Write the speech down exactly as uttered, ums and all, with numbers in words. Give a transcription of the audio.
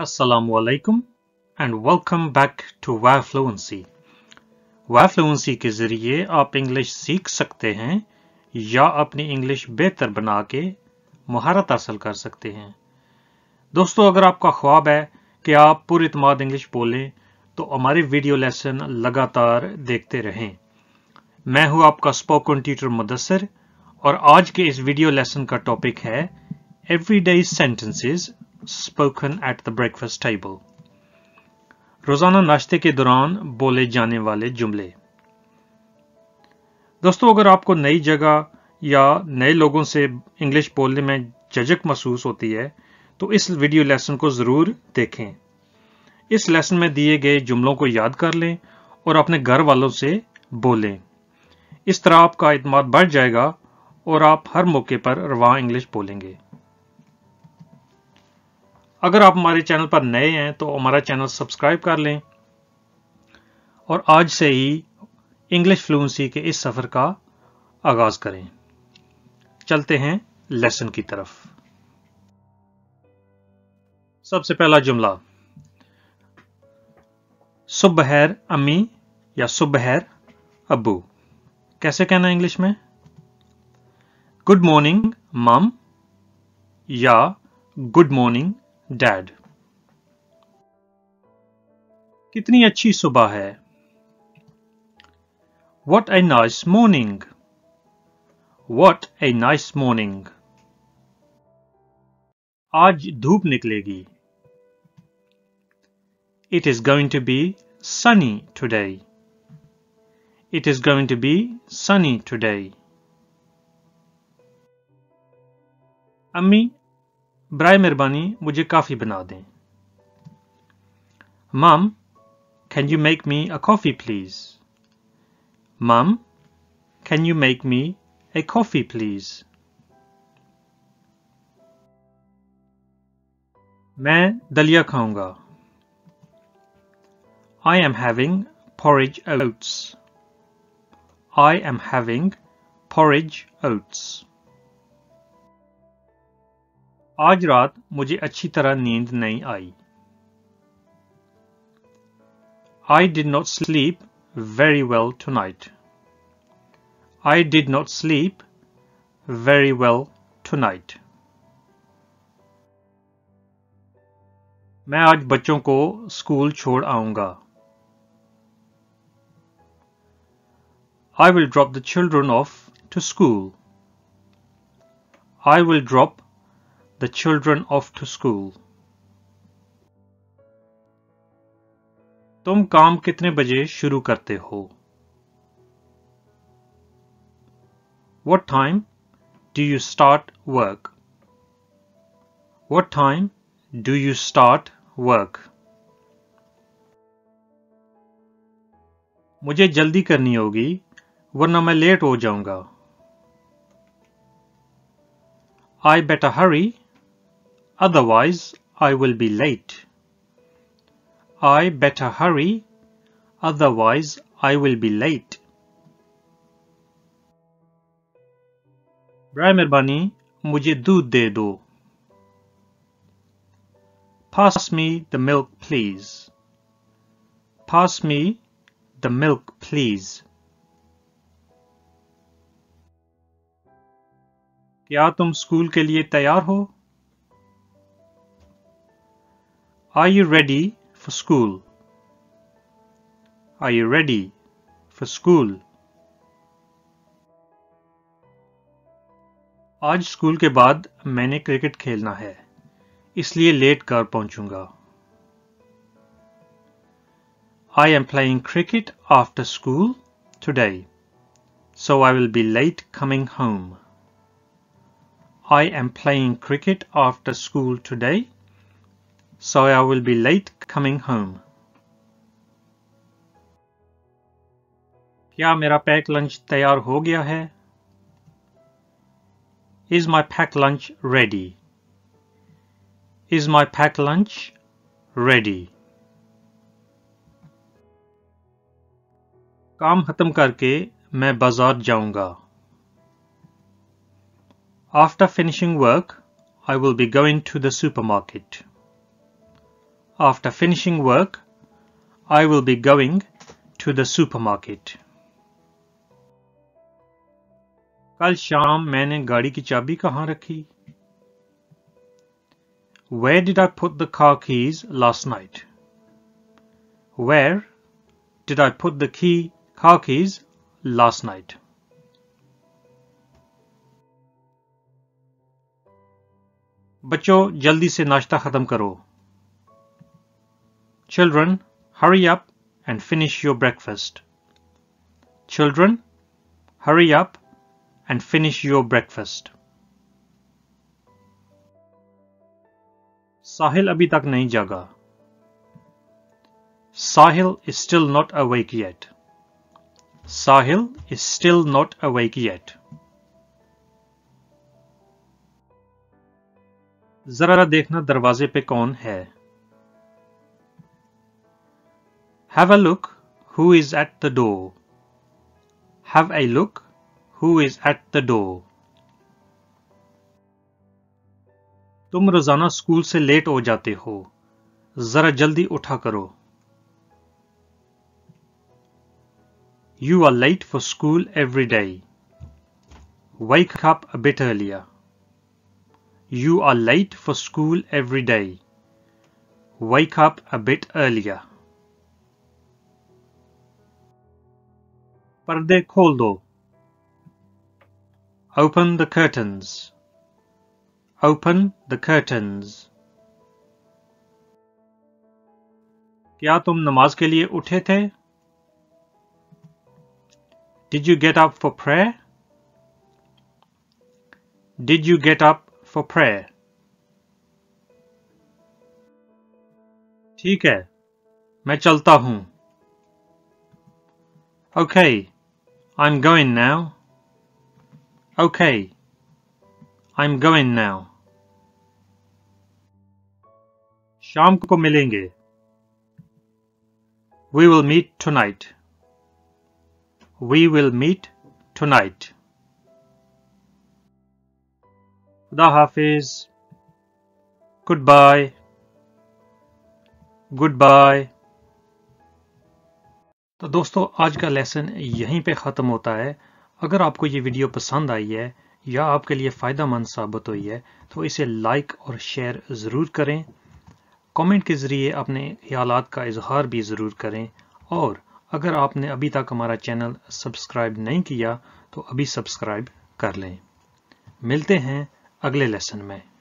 Assalamu alaikum and welcome back to VaFluency। VaFluency के ज़रिए आप इंग्लिश सीख सकते हैं या अपनी इंग्लिश बेहतर बना के महारत हासिल कर सकते हैं। दोस्तों, अगर आपका ख्वाब है कि आप पूरे इत्मीनान इंग्लिश बोलें तो हमारे वीडियो लेसन लगातार देखते रहें। मैं हूँ आपका स्पोकन ट्यूटर मुदस्सर और आज के इस वीडियो लेसन का टॉपिक है everyday sentences spoken at the breakfast table, रोजाना नाश्ते के दौरान बोले जाने वाले जुमले। दोस्तों, अगर आपको नई जगह या नए लोगों से इंग्लिश बोलने में झिझक महसूस होती है तो इस वीडियो लेसन को जरूर देखें। इस लेसन में दिए गए जुमलों को याद कर लें और अपने घर वालों से बोलें। इस तरह आपका इत्मीनान बढ़ जाएगा और आप हर मौके पर रवां इंग्लिश बोलेंगे। अगर आप हमारे चैनल पर नए हैं तो हमारा चैनल सब्सक्राइब कर लें और आज से ही इंग्लिश फ्लुएंसी के इस सफर का आगाज करें। चलते हैं लेसन की तरफ। सबसे पहला जुमला, सुबहर अम्मी या सुबहर अबू कैसे कहना है इंग्लिश में? गुड मॉर्निंग मम या गुड मॉर्निंग डैड। कितनी अच्छी सुबह है, what a nice morning, what a nice morning. आज धूप निकलेगी, it is going to be sunny today, it is going to be sunny today. अम्मी बराए मेहरबानी मुझे कॉफी बना दें, mum can you make me a coffee please, mum can you make me a coffee please. मैं दलिया खाऊंगा, I am having porridge oats, I am having porridge oats. आज रात मुझे अच्छी तरह नींद नहीं आई, I did not sleep very well tonight, I did not sleep very well tonight. मैं आज बच्चों को स्कूल छोड़ आऊंगा, I will drop the children off to school, I will drop the children off to school। तुम काम कितने बजे शुरू करते हो? What time do you start work? What time do you start work? मुझे जल्दी करनी होगी वरना मैं लेट हो जाऊंगा, I better hurry otherwise I will be late, I better hurry otherwise I will be late। बराए मेहरबानी मुझे दूध दे दो, pass me the milk please, pass me the milk please। क्या तुम स्कूल के लिए तैयार हो? Are you ready for school? Are you ready for school? आज स्कूल के बाद मैंने क्रिकेट खेलना है इसलिए लेट कर पहुंचूंगा, I am playing cricket after school today, so I will be late coming home, I am playing cricket after school today, so I will be late coming home। क्या मेरा pack lunch तैयार हो गया है? Is my packed lunch ready? Is my packed lunch ready? काम खत्म करके मैं बाजार जाऊंगा, After finishing work I will be going to the supermarket, After finishing work, I will be going to the supermarket. कल शाम मैंने गाड़ी की चाबी कहाँ रखी? Where did I put the car keys last night? Where did I put the key car keys last night? बच्चों जल्दी से नाश्ता खत्म करो. Children, hurry up and finish your breakfast. Children, hurry up and finish your breakfast. Sahil abhi tak nahi jaga. Sahil is still not awake yet. Sahil is still not awake yet. जरा देखना दरवाजे पे कौन है. Have a look who is at the door. Have a look who is at the door. तुम रोजाना school से late हो जाते हो. जरा जल्दी उठा करो. You are late for school every day. Wake up a bit earlier. You are late for school every day. Wake up a bit earlier. Parde khol do. Open the curtains. Open the curtains. क्या तुम नमाज के लिए उठे थे? Did you get up for prayer? Did you get up for prayer? ठीक है, मैं चलता हूँ. Okay, I'm going now. Okay, I'm going now. शाम को मिलेंगे. We will meet tonight. We will meet tonight. Khuda hafiz. Goodbye. Goodbye. तो दोस्तों आज का लेसन यहीं पे ख़त्म होता है. अगर आपको ये वीडियो पसंद आई है या आपके लिए फ़ायदामंद साबित हुई है तो इसे लाइक और शेयर ज़रूर करें. कमेंट के ज़रिए अपने ख्यालात का इजहार भी ज़रूर करें. और अगर आपने अभी तक हमारा चैनल सब्सक्राइब नहीं किया तो अभी सब्सक्राइब कर लें. मिलते हैं अगले लेसन में.